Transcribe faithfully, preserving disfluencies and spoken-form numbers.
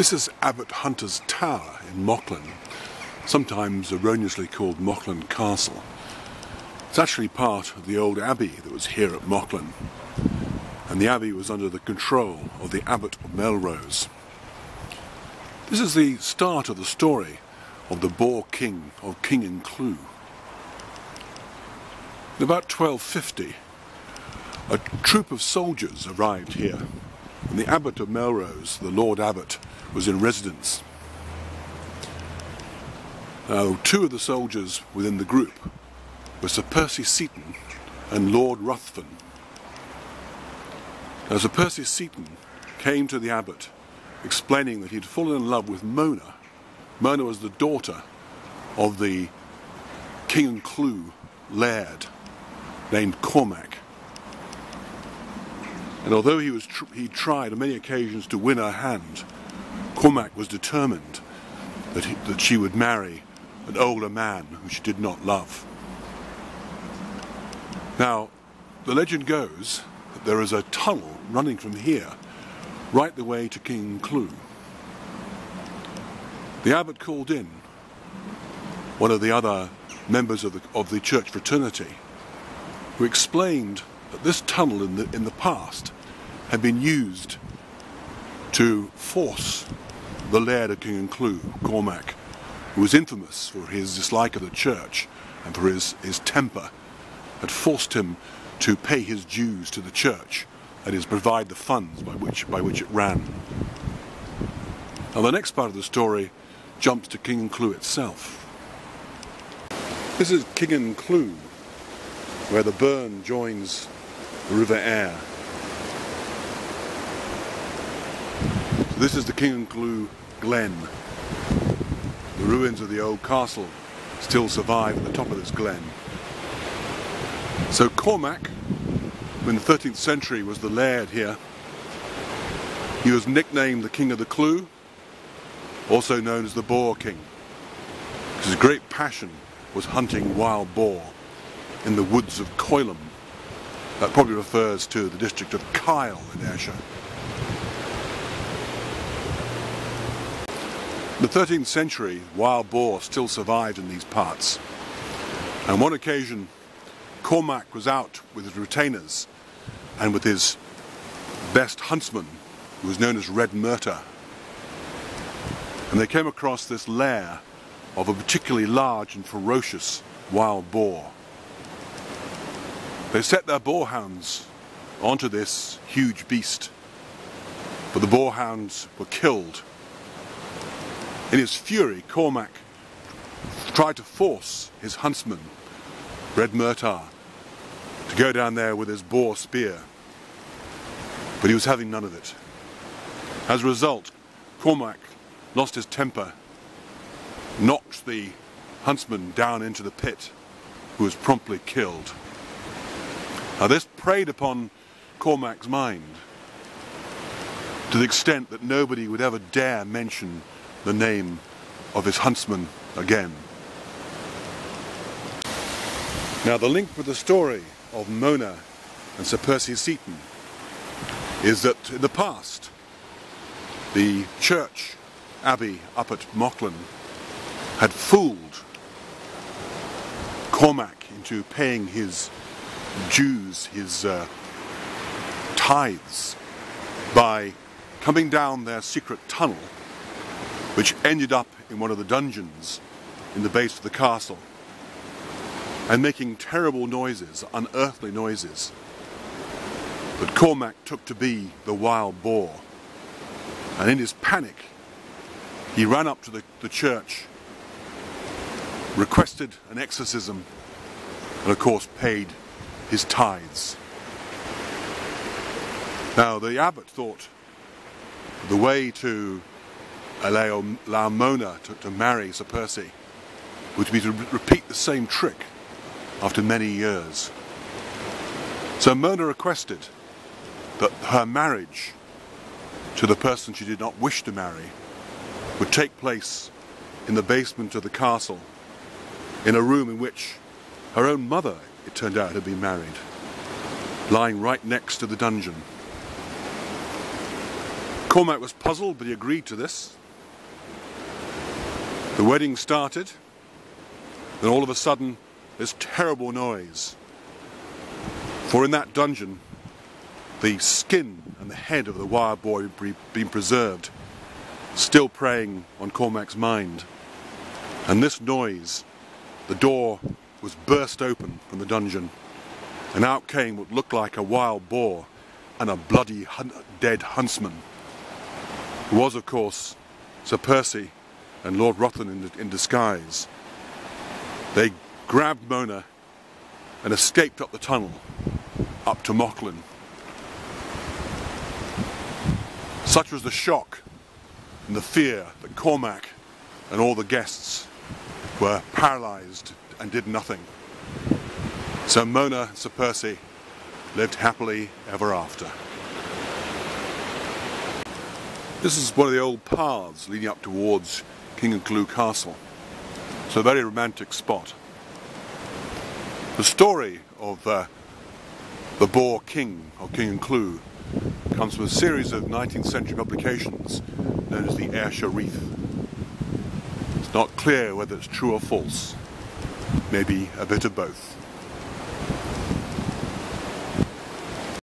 This is Abbot Hunter's Tower in Mauchline, sometimes erroneously called Mauchline Castle. It's actually part of the old abbey that was here at Mauchline, and the abbey was under the control of the Abbot of Melrose. This is the start of the story of the Boar King of Kingencleugh. In about twelve fifty, a troop of soldiers arrived here, and the Abbot of Melrose, the Lord Abbot, was in residence. Now, two of the soldiers within the group were Sir Percy Seaton and Lord Ruthven. Now, Sir Percy Seaton came to the Abbot explaining that he'd fallen in love with Mona. Mona was the daughter of the Kingencleugh laird named Cormac. And although he, was tr he tried on many occasions to win her hand, Cormac was determined that, he, that she would marry an older man who she did not love. Now, the legend goes that there is a tunnel running from here right the way to Kingencleugh. The abbot called in one of the other members of the, of the church fraternity, who explained that this tunnel in the, in the past had been used to force the laird of Kingencleugh, Cormac, who was infamous for his dislike of the church and for his, his temper, had forced him to pay his dues to the church, that is, provide the funds by which, by which it ran. Now, the next part of the story jumps to Kingencleugh itself. This is Kingencleugh, where the burn joins the river Ayr. So this is the Kingencleugh Glen. The ruins of the old castle still survive at the top of this glen. So Cormac, in the thirteenth century, was the laird here. He was nicknamed the King of the Cleugh, also known as the Boar King, because his great passion was hunting wild boar in the woods of Coilum. That probably refers to the district of Kyle in Ayrshire. In the thirteenth century, wild boar still survived in these parts. And on one occasion, Cormac was out with his retainers and with his best huntsman, who was known as Red Murtar, and they came across this lair of a particularly large and ferocious wild boar. They set their boarhounds onto this huge beast, but the boarhounds were killed. In his fury, Cormac tried to force his huntsman, Red Murtar, to go down there with his boar spear, but he was having none of it. As a result, Cormac lost his temper, knocked the huntsman down into the pit, who was promptly killed. Now, this preyed upon Cormac's mind to the extent that nobody would ever dare mention the name of his huntsman again. Now, the link with the story of Mona and Sir Percy Seaton is that in the past, the church abbey up at Mauchline had fooled Cormac into paying his dues, his uh, tithes, by coming down their secret tunnel, which ended up in one of the dungeons in the base of the castle, and making terrible noises, unearthly noises, that Cormac took to be the wild boar. And in his panic, he ran up to the, the church, requested an exorcism, and of course paid his tithes. Now, the abbot thought the way to allow, allow Mona to, to marry Sir Percy would be to re repeat the same trick after many years. So Mona requested that her marriage to the person she did not wish to marry would take place in the basement of the castle, in a room in which her own mother, it turned out, had been married, lying right next to the dungeon. Cormac was puzzled, but he agreed to this. The wedding started, then all of a sudden this terrible noise. For in that dungeon, the skin and the head of the wild boy had been preserved, still preying on Cormac's mind. And this noise, the door was burst open from the dungeon, and out came what looked like a wild boar and a bloody hun dead huntsman. It was, of course, Sir Percy and Lord Ruthven in, in disguise. They grabbed Mona and escaped up the tunnel, up to Mauchline. Such was the shock and the fear that Cormac and all the guests were paralysed and did nothing. So Mona and Sir Percy lived happily ever after. This is one of the old paths leading up towards Kingencleugh Castle. It's a very romantic spot. The story of uh, the Boar King of Kingencleugh comes from a series of nineteenth century publications known as the Ayrshire Wreath. It's not clear whether it's true or false, maybe a bit of both.